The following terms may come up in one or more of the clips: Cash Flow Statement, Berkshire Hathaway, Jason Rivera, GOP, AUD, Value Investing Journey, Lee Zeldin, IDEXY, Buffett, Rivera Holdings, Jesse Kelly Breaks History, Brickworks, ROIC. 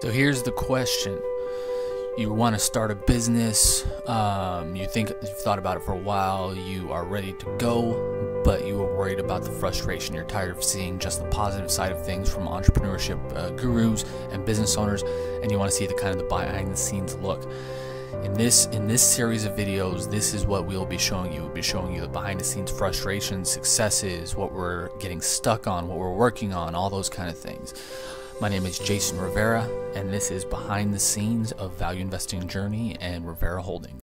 So here's the question. You want to start a business, you've thought about it for a while, you are ready to go, but you are worried about the frustration. You're tired of seeing just the positive side of things from entrepreneurship gurus and business owners, and you want to see the kind of the behind the scenes look. In this series of videos, this is what we'll be showing you. We'll be showing you the behind the scenes frustrations, successes, what we're getting stuck on, what we're working on, all those kind of things. My name is Jason Rivera, and this is Behind the Scenes of Value Investing Journey and Rivera Holdings.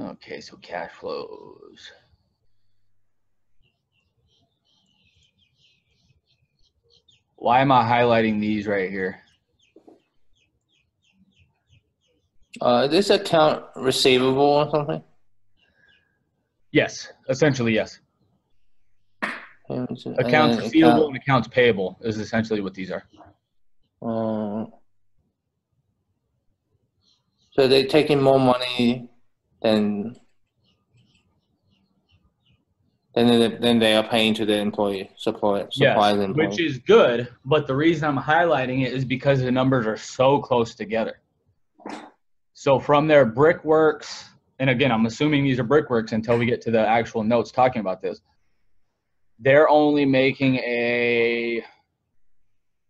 Okay, so cash flows. Why am I highlighting these right here? Is this account receivable or something? Yes, essentially, yes. Accounts receivable and accounts payable is essentially what these are. So they're taking more money than they are paying to the employee, suppliers. Yes, which is good, but the reason I'm highlighting it is because the numbers are so close together. So from their Brickworks, and again, I'm assuming these are Brickworks until we get to the actual notes talking about this. They're only making a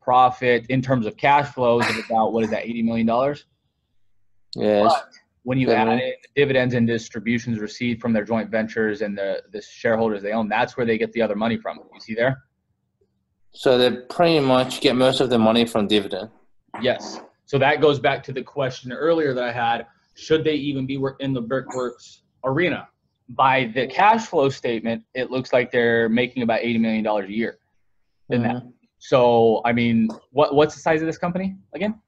profit in terms of cash flows of about, what is that, $80 million? Yes. But when you add in dividends and distributions received from their joint ventures and the shareholders they own, that's where they get the other money from. You see there? So they pretty much get most of the money from dividend. Yes. So that goes back to the question earlier that I had. Should they even be in the Brickworks arena? By the cash flow statement, it looks like they're making about $80 million a year in that. So, I mean, what's the size of this company again?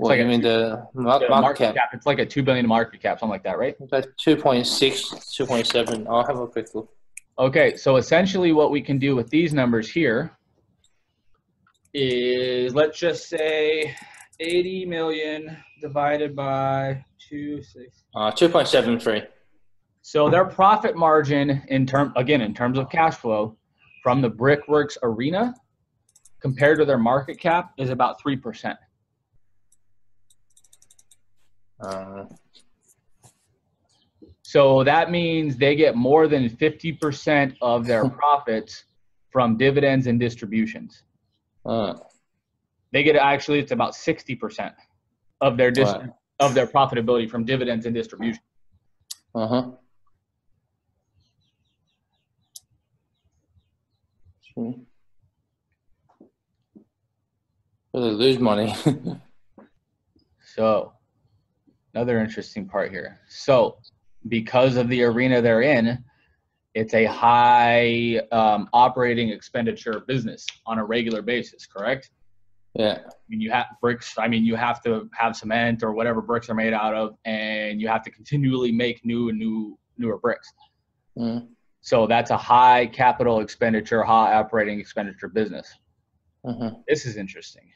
Well, I mean, the market cap. It's like a $2 billion market cap, something like that, right? That's 2.6, 2.7. I'll have a quick look. Okay, so essentially what we can do with these numbers here is, let's just say, 80 million divided by 2.73. So their profit margin in terms of cash flow from the Brickworks arena compared to their market cap is about 3%. So that means they get more than 50% of their profits from dividends and distributions. They get, actually, it's about 60% of their profitability from dividends and distribution. Uh-huh. Sure. Well, they lose money. So, another interesting part here. So, because of the arena they're in, it's a high operating expenditure business on a regular basis, correct? Yeah. I mean, you have bricks. I mean, you have to have cement or whatever bricks are made out of, and you have to continually make newer bricks. Mm. So that's a high capital expenditure, high operating expenditure business. Uh-huh. This is interesting.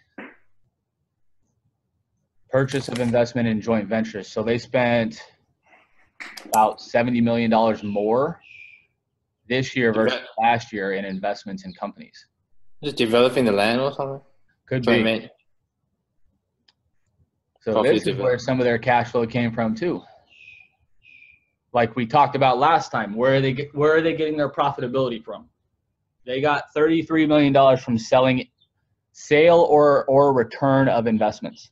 Purchase of investment in joint ventures. So they spent about $70 million more this year versus last year in investments in companies. Just developing the land or something? Could be. So this is where some of their cash flow came from too. Like we talked about last time, where are they getting their profitability from? They got $33 million from sale or return of investments.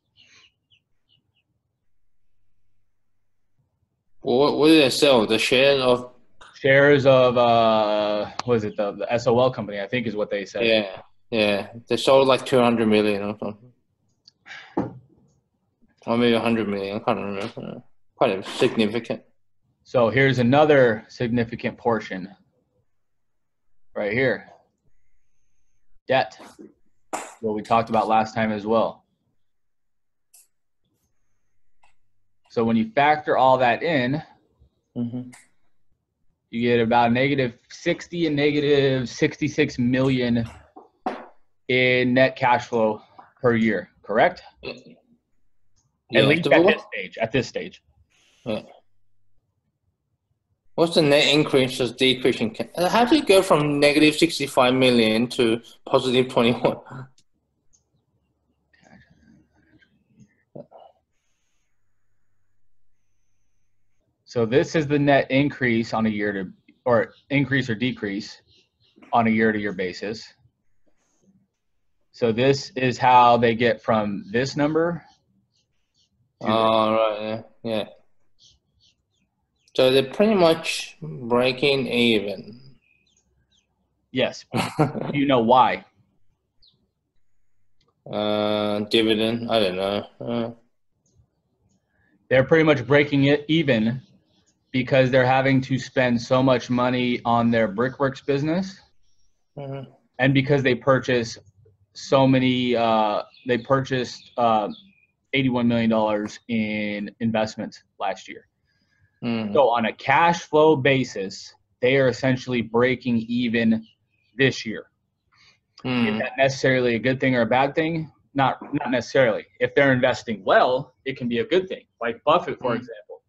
Well, what did they sell? The shares of what is it? The SOL company, I think, is what they said. Yeah. Yeah, they sold like 200 million or something. Or maybe 100 million, I can't remember. Quite significant. So here's another significant portion right here. Debt, what we talked about last time as well. So when you factor all that in, you get about negative 60 and negative 66 million in net cash flow per year, correct? Yeah, at least at this stage. What's the net increase or decrease? How do you go from negative 65 million to positive 21? So this is the net increase on a year to, or increase or decrease on a year-to-year basis. So this is how they get from this number. Oh, right, yeah. Yeah. So they're pretty much breaking even. Yes. You know why? Dividend. I don't know. They're pretty much breaking it even because they're having to spend so much money on their Brickworks business, and because they purchased so many. They purchased $81 million in investments last year. So on a cash flow basis, they are essentially breaking even this year. Is that necessarily a good thing or a bad thing? Not necessarily. If they're investing well, it can be a good thing. Like Buffett, for example,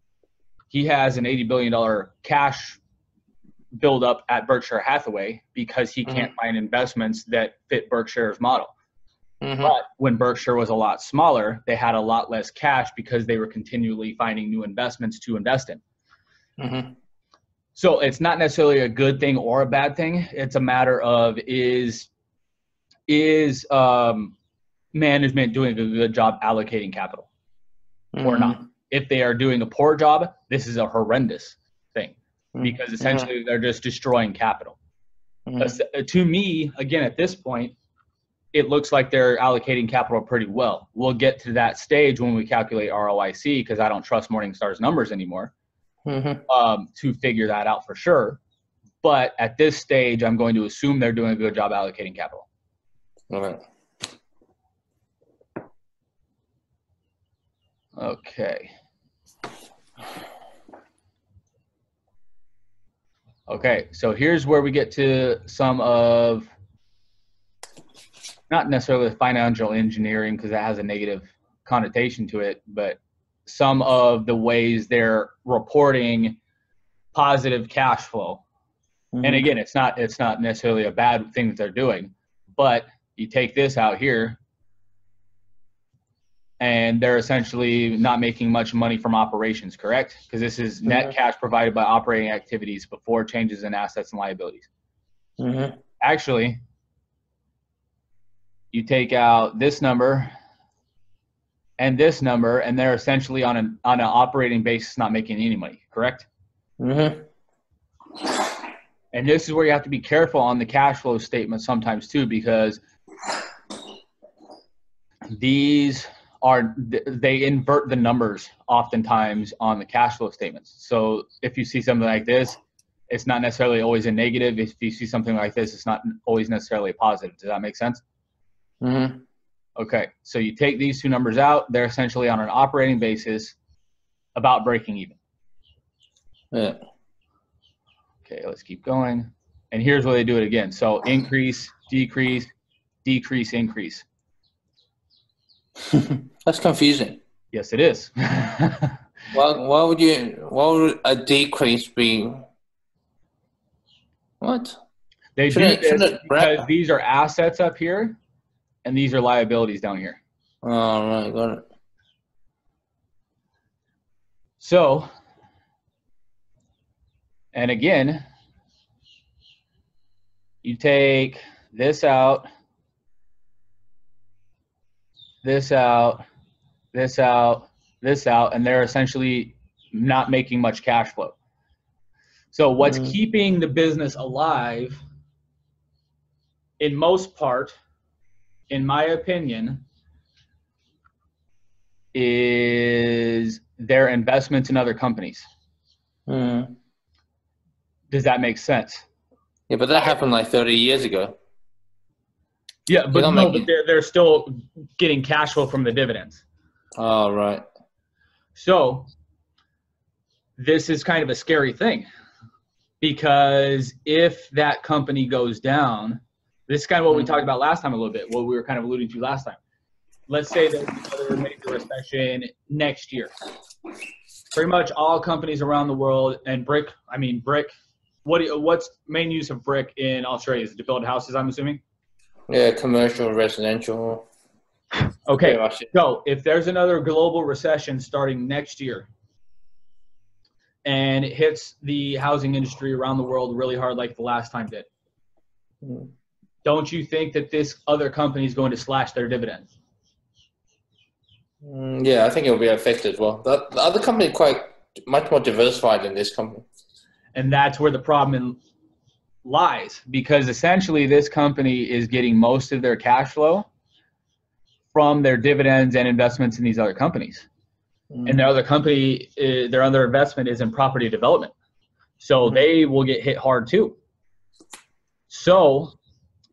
he has an $80 billion cash buildup at Berkshire Hathaway because he can't find investments that fit Berkshire's model. But when Berkshire was a lot smaller, they had a lot less cash because they were continually finding new investments to invest in. So it's not necessarily a good thing or a bad thing. It's a matter of is management doing a good job allocating capital or not? If they are doing a poor job, this is a horrendous thing because essentially they're just destroying capital. To me, again, at this point, it looks like they're allocating capital pretty well. We'll get to that stage when we calculate ROIC because I don't trust Morningstar's numbers anymore to figure that out for sure. But at this stage, I'm going to assume they're doing a good job allocating capital. All right. Okay. Okay, so here's where we get to some of not necessarily financial engineering because that has a negative connotation to it, but some of the ways they're reporting positive cash flow. And again, it's not necessarily a bad thing that they're doing, but you take this out here and they're essentially not making much money from operations, correct? Because this is net cash provided by operating activities before changes in assets and liabilities. Actually, you take out this number and this number, and they're essentially on an operating basis not making any money, correct? And this is where you have to be careful on the cash flow statement sometimes too, because these are, they invert the numbers oftentimes on the cash flow statements. So if you see something like this, it's not necessarily always a negative. If you see something like this, it's not always necessarily a positive. Does that make sense? Okay, so you take these two numbers out, they're essentially on an operating basis about breaking even. Okay, let's keep going. And here's where they do it again. So increase, decrease, decrease, increase. That's confusing. Yes, it is. Well, why would a decrease be? What? They do this because these are assets up here. And these are liabilities down here. All right, got it. So, and again, you take this out, this out, this out, this out, and they're essentially not making much cash flow. So what's keeping the business alive in most part, in my opinion, is their investments in other companies. Does that make sense? Yeah, but that happened like 30 years ago. Yeah, but no, but they're still getting cash flow from the dividends. Oh, right. So this is kind of a scary thing because if that company goes down, this is kind of what we talked about last time a little bit, what we were kind of alluding to last time. Let's say that there's another major recession next year. Pretty much all companies around the world. And brick, I mean, brick. What's main use of brick in Australia? Is it to build houses, I'm assuming? Yeah, commercial, residential. Okay, so if there's another global recession starting next year and it hits the housing industry around the world really hard like the last time did, don't you think that this other company is going to slash their dividends? Yeah, I think it will be affected as well. The other company is quite much more diversified than this company. And that's where the problem lies, because essentially this company is getting most of their cash flow from their dividends and investments in these other companies. And their other company, their other investment is in property development. So they will get hit hard too. So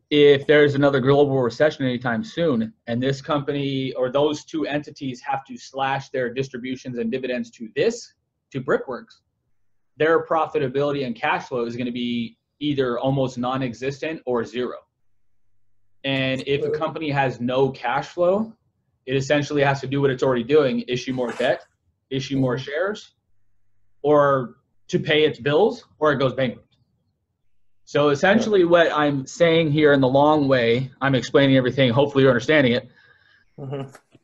if there's another global recession anytime soon, and this company or those two entities have to slash their distributions and dividends to Brickworks, their profitability and cash flow is going to be either almost non-existent or zero. And if a company has no cash flow, it essentially has to do what it's already doing, issue more debt, issue more shares, or to pay its bills, or it goes bankrupt. So essentially what I'm saying here in the long way, I'm explaining everything, hopefully you're understanding it,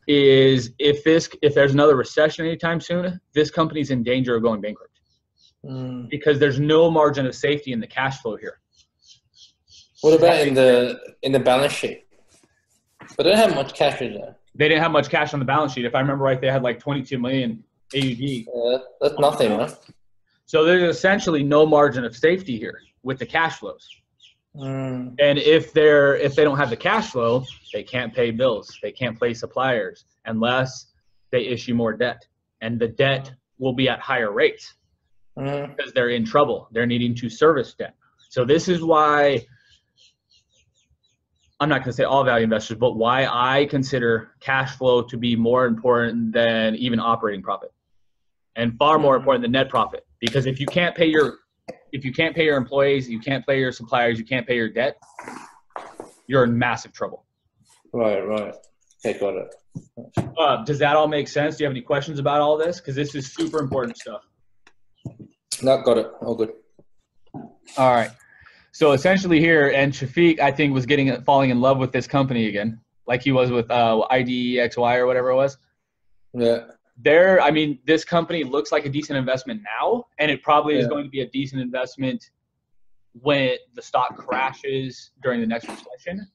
is if there's another recession anytime soon, this company's in danger of going bankrupt because there's no margin of safety in the cash flow here. What about in the balance sheet? But they didn't have much cash in there. They didn't have much cash on the balance sheet. If I remember right, they had like 22 million AUD. That's nothing, huh? So there's essentially no margin of safety here with the cash flows. And if they don't have the cash flow, they can't pay bills, they can't pay suppliers unless they issue more debt. And the debt will be at higher rates because they're in trouble. They're needing to service debt. So this is why I'm not going to say all value investors, but why I consider cash flow to be more important than even operating profit, and far more important than net profit. Because if you can't pay your employees, you can't pay your suppliers, you can't pay your debt, you're in massive trouble. Right. Okay, got it. Does that all make sense? Do you have any questions about all this? Because this is super important stuff. No, got it. All good. All right. So essentially here, and Shafiq, I think, was falling in love with this company again, like he was with IDEXY or whatever it was. Yeah. I mean, this company looks like a decent investment now, and it probably is going to be a decent investment when the stock crashes during the next recession.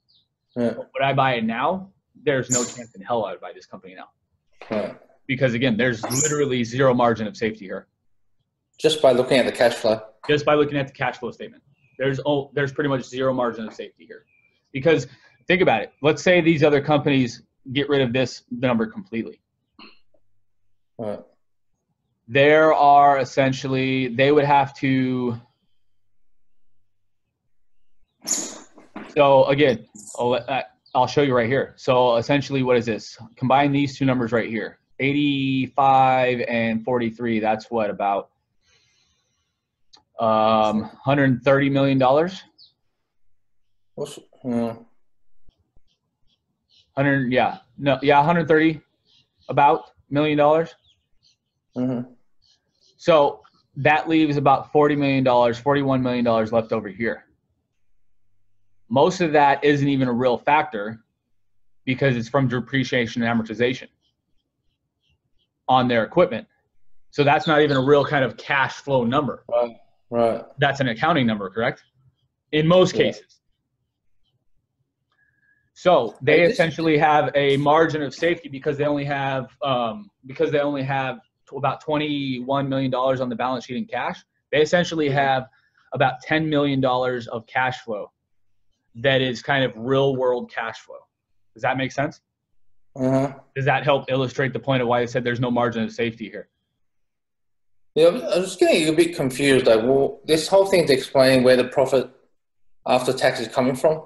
Yeah. But would I buy it now? There's no chance in hell I would buy this company now. Yeah. Because, again, there's literally zero margin of safety here. Just by looking at the cash flow. Just by looking at the cash flow statement. There's pretty much zero margin of safety here, because think about it. Let's say these other companies get rid of this number completely. There are essentially, they would have to. So again, I'll show you right here. So essentially, what is this? Combine these two numbers right here, 85 and 43. That's what, about $130 million. $130 million. So that leaves about $41 million left over here. Most of that isn't even a real factor because it's from depreciation and amortization on their equipment. So that's not even a real kind of cash flow number. Right. That's an accounting number, correct? In most cases. So they essentially have a margin of safety because they only have about $21 million on the balance sheet in cash. They essentially have about $10 million of cash flow that is kind of real world cash flow. Does that make sense? Does that help illustrate the point of why I said there's no margin of safety here? Yeah, I was getting a bit confused. Like, well, this whole thing to explain where the profit after tax is coming from.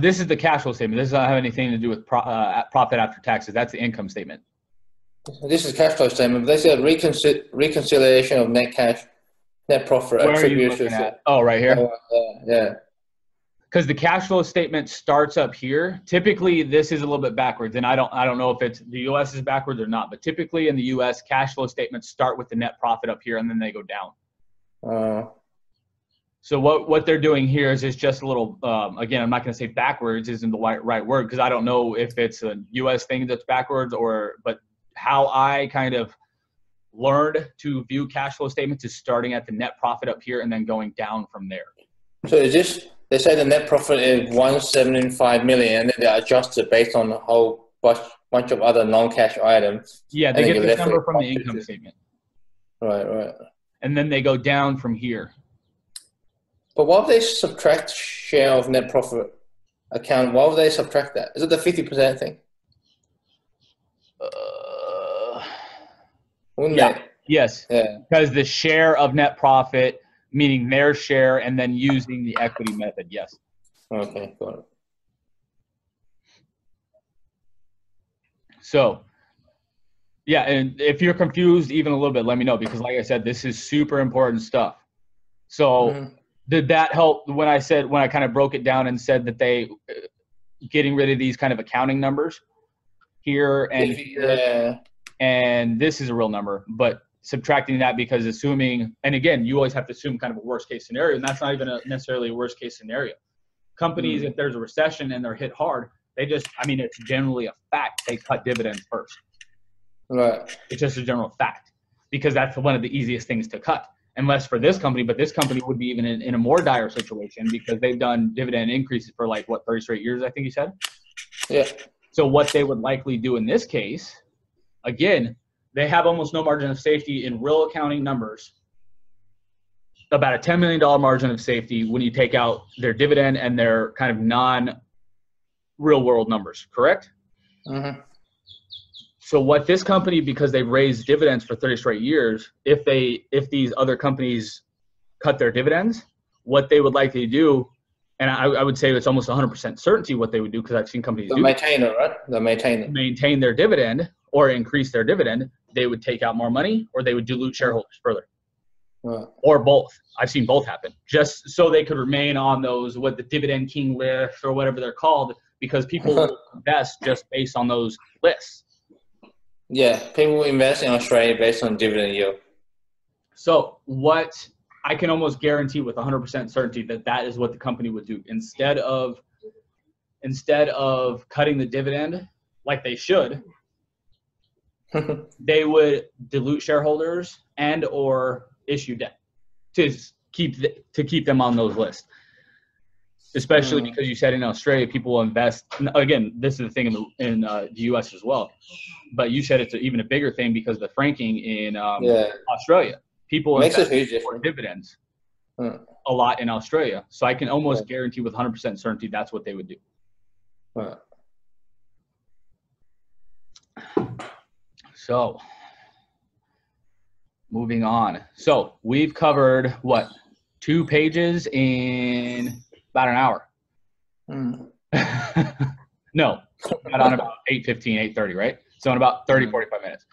This is the cash flow statement. This does not have anything to do with profit after taxes. That's the income statement. This is cash flow statement. But they said reconciliation of net cash, net profit. Where are you looking at? Oh, right here. Yeah. because the cash flow statement starts up here. Typically, this is a little bit backwards, and I don't know if it's the U.S. is backwards or not, but typically in the U.S., cash flow statements start with the net profit up here, and then they go down. So what they're doing here is just a little, again, I'm not going to say backwards isn't the right word, because I don't know if it's a U.S. thing that's backwards or, but how I kind of learned to view cash flow statements is starting at the net profit up here and then going down from there. So is this, they say the net profit is $175 million, and then they adjust it based on a whole bunch of other non-cash items. Yeah, they get the number from the income statement. Right, right. And then they go down from here. But why would they subtract share of net profit account? Why would they subtract that? Is it the 50% thing? Yeah. Yes. Yeah. Because the share of net profit, meaning their share, and then using the equity method. Yes. Okay. Got it. So, yeah, and if you're confused even a little bit, let me know, because like I said, this is super important stuff. So did that help when I said, when I kind of broke it down and said that they getting rid of these kind of accounting numbers here and here? And this is a real number, but subtracting that, because assuming, and again, you always have to assume kind of a worst case scenario, and that's not even necessarily a worst case scenario. Companies, if there's a recession and they're hit hard, they just, I mean, it's generally a fact, they cut dividends first. Right. It's just a general fact, because that's one of the easiest things to cut, unless for this company, but this company would be even in a more dire situation, because they've done dividend increases for like, what, 30 straight years, I think you said? Yeah. So what they would likely do in this case, again, they have almost no margin of safety in real accounting numbers, about a $10 million margin of safety when you take out their dividend and their kind of non-real world numbers, correct? Mm-hmm. So what this company, because they've raised dividends for 30 straight years, if these other companies cut their dividends, what they would likely do, and I would say it's almost 100% certainty what they would do, because I've seen companies do maintainer, right? They'll maintain it. Maintain their dividend or increase their dividend, they would take out more money, or they would dilute shareholders further. Wow. Or both. I've seen both happen, just so they could remain on those, what the dividend king list or whatever they're called, because people invest just based on those lists. Yeah, people invest in Australia based on dividend yield. So what I can almost guarantee with 100% certainty that that is what the company would do. Instead of cutting the dividend like they should, they would dilute shareholders and or issue debt to keep them on those lists. Especially because you said in Australia, people will invest. Again, this is the thing in the U.S. as well. But you said it's even a bigger thing because of the franking in Australia. People invest for dividends a lot in Australia. So I can almost guarantee with 100% certainty that's what they would do. So moving on. So we've covered, what, 2 pages in – about an hour. No, got on about 8:15, 8:30, right? So in about 30, 45 minutes.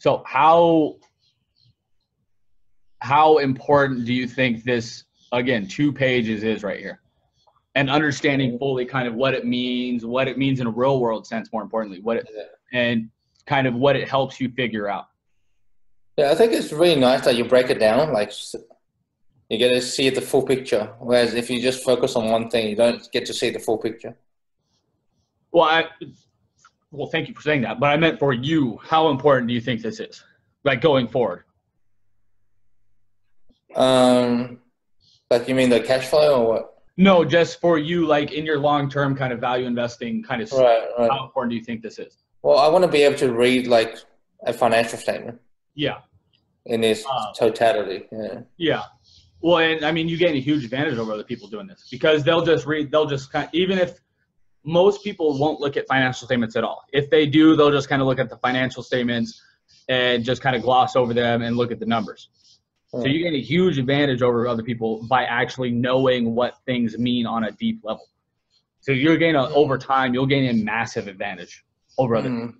So how important do you think this, again, 2 pages is right here? And understanding fully kind of what it means in a real world sense, more importantly, and kind of what it helps you figure out. Yeah, I think it's really nice that you break it down, like you get to see the full picture. Whereas if you just focus on one thing, you don't get to see the full picture. Well, well, thank you for saying that. But I meant for you, how important do you think this is, like going forward? Like you mean the cash flow or what? No, just for you, like in your long-term kind of value investing kind of stuff. Right. How important do you think this is? Well, I want to be able to read like a financial statement. Yeah. In its totality. Yeah. Yeah. Well, and I mean, you gain a huge advantage over other people doing this, because they'll just even if most people won't look at financial statements at all, if they do, they'll just kind of look at the financial statements and just kind of gloss over them and look at the numbers. So you gain a huge advantage over other people by actually knowing what things mean on a deep level. So you'll gain over time, you'll gain a massive advantage over other people.